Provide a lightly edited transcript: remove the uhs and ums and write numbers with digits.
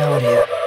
know, dude.